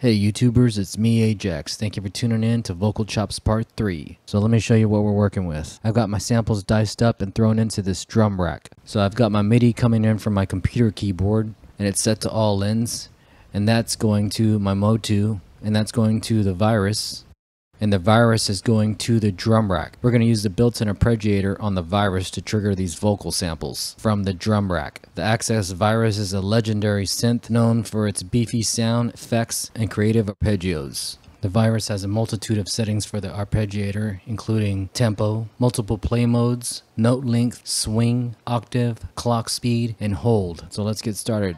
Hey YouTubers, it's me Ajax. Thank you for tuning in to Vocal Chops Part 3. So let me show you what we're working with. I've got my samples diced up and thrown into this drum rack. So I've got my MIDI coming in from my computer keyboard and it's set to all ends. And that's going to my MOTU and that's going to the virus. And the virus is going to the drum rack. We're going to use the built-in arpeggiator on the virus to trigger these vocal samples from the drum rack. The Access Virus is a legendary synth known for its beefy sound, effects, and creative arpeggios. The virus has a multitude of settings for the arpeggiator, including tempo, multiple play modes, note length, swing, octave, clock speed, and hold. So let's get started.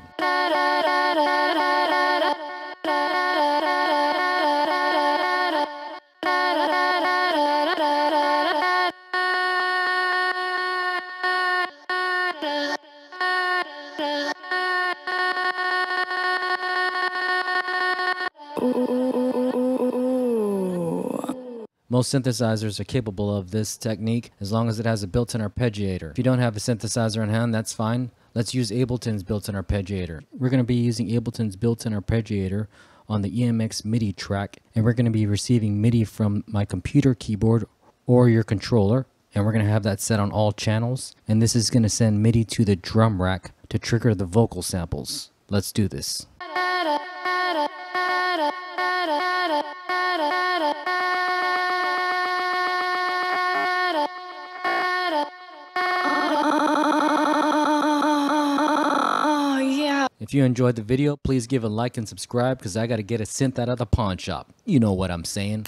Most synthesizers are capable of this technique as long as it has a built-in arpeggiator. If you don't have a synthesizer in hand, that's fine. Let's use Ableton's built-in arpeggiator. We're going to be using Ableton's built-in arpeggiator on the EMX MIDI track, and we're going to be receiving MIDI from my computer keyboard or your controller, and we're going to have that set on all channels, and this is going to send MIDI to the drum rack to trigger the vocal samples. Let's do this. If you enjoyed the video, please give a like and subscribe because I got to get a synth out of the pawn shop. You know what I'm saying.